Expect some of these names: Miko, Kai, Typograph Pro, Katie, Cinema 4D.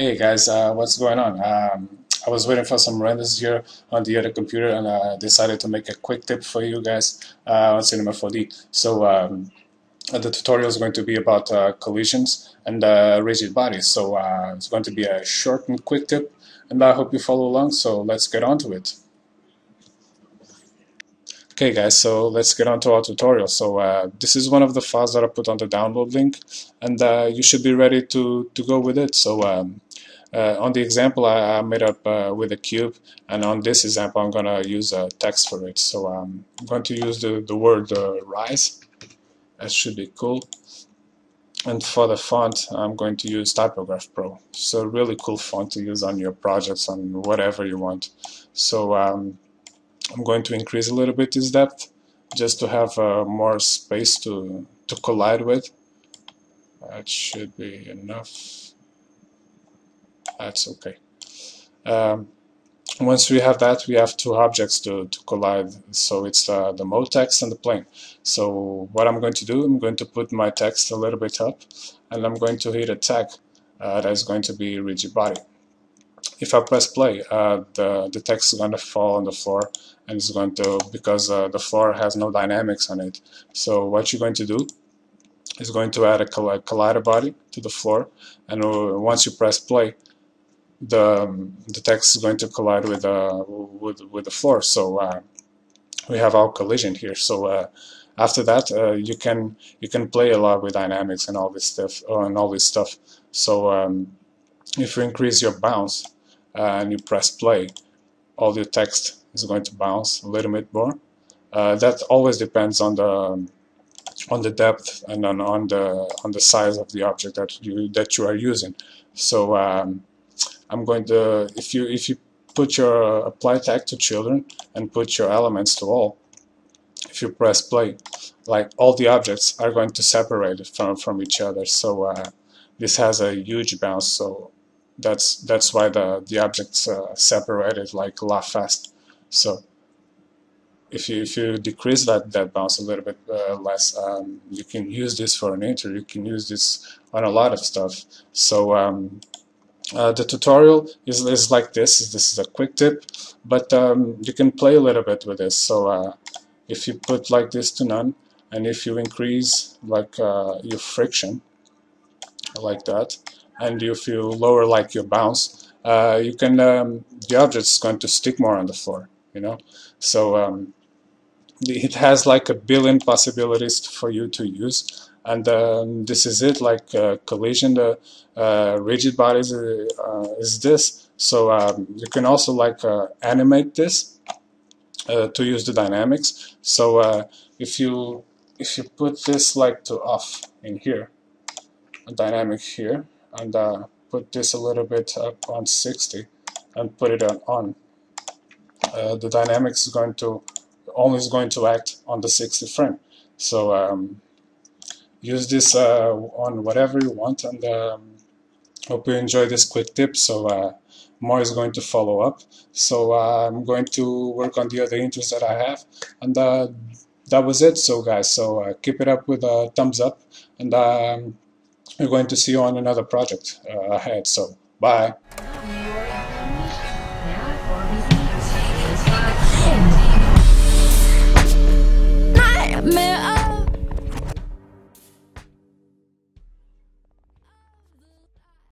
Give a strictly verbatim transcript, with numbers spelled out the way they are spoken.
Hey guys, uh, what's going on? Um, I was waiting for some renders here on the other computer, and I decided to make a quick tip for you guys uh, on Cinema four D. So um, the tutorial is going to be about uh, collisions and uh, rigid bodies. So uh, it's going to be a short and quick tip, and I hope you follow along. So let's get on to it. Okay guys, so let's get on to our tutorial. So uh, this is one of the files that I put on the download link, and uh, you should be ready to, to go with it. So um, uh, on the example I, I made up uh, with a cube, and on this example I'm going to use a uh, text for it. So um, I'm going to use the, the word uh, rise. That should be cool. And for the font I'm going to use Typograph Pro. So really cool font to use on your projects, on whatever you want. So um, I'm going to increase a little bit this depth just to have uh, more space to, to collide with. That should be enough. That's okay. Um, once we have that, we have two objects to, to collide. So it's uh, the mode text and the plane. So what I'm going to do, I'm going to put my text a little bit up, and I'm going to hit a tag uh, that is going to be rigid body. If I press play, uh, the, the text is going to fall on the floor, and it's going to, because uh, the floor has no dynamics on it. So what you're going to do is going to add a collider body to the floor, and once you press play, the, um, the text is going to collide with, uh, with, with the floor. So uh, we have our collision here. So uh, after that, uh, you can you can play a lot with dynamics and all this stuff. Uh, and all this stuff. So um, if you increase your bounce, Uh, and you press play, all your text is going to bounce a little bit more. Uh, that always depends on the on the depth and on, on the on the size of the object that you that you are using. So um, I'm going to if you if you put your uh, apply tag to children and put your elements to all. If you press play, like all the objects are going to separate from from each other. So uh, this has a huge bounce. So That's that's why the the objects uh, separated like a lot fast. So if you if you decrease that that bounce a little bit uh, less, um, you can use this for an intro. You can use this on a lot of stuff. So um, uh, the tutorial is is like this. This is a quick tip, but um, you can play a little bit with this. So uh, if you put like this to none, and if you increase like uh, your friction like that, and if you lower like your bounce, uh, you can um, the object is going to stick more on the floor, you know. So um, it has like a billion possibilities for you to use, and um, this is it. Like uh, collision, the uh, rigid bodies uh, is this. So um, you can also like uh, animate this uh, to use the dynamics. So uh, if you if you put this like to off in here, a dynamic here, and uh, put this a little bit up on sixty and put it on, on. Uh, the dynamics is going to only is going to act on the sixty frame. So um, use this uh, on whatever you want, and um, hope you enjoy this quick tip. So uh, more is going to follow up. So uh, I'm going to work on the other intros that I have, and uh, that was it. So guys, so uh, keep it up with a thumbs up, and um, we're going to see you on another project uh, ahead, so bye.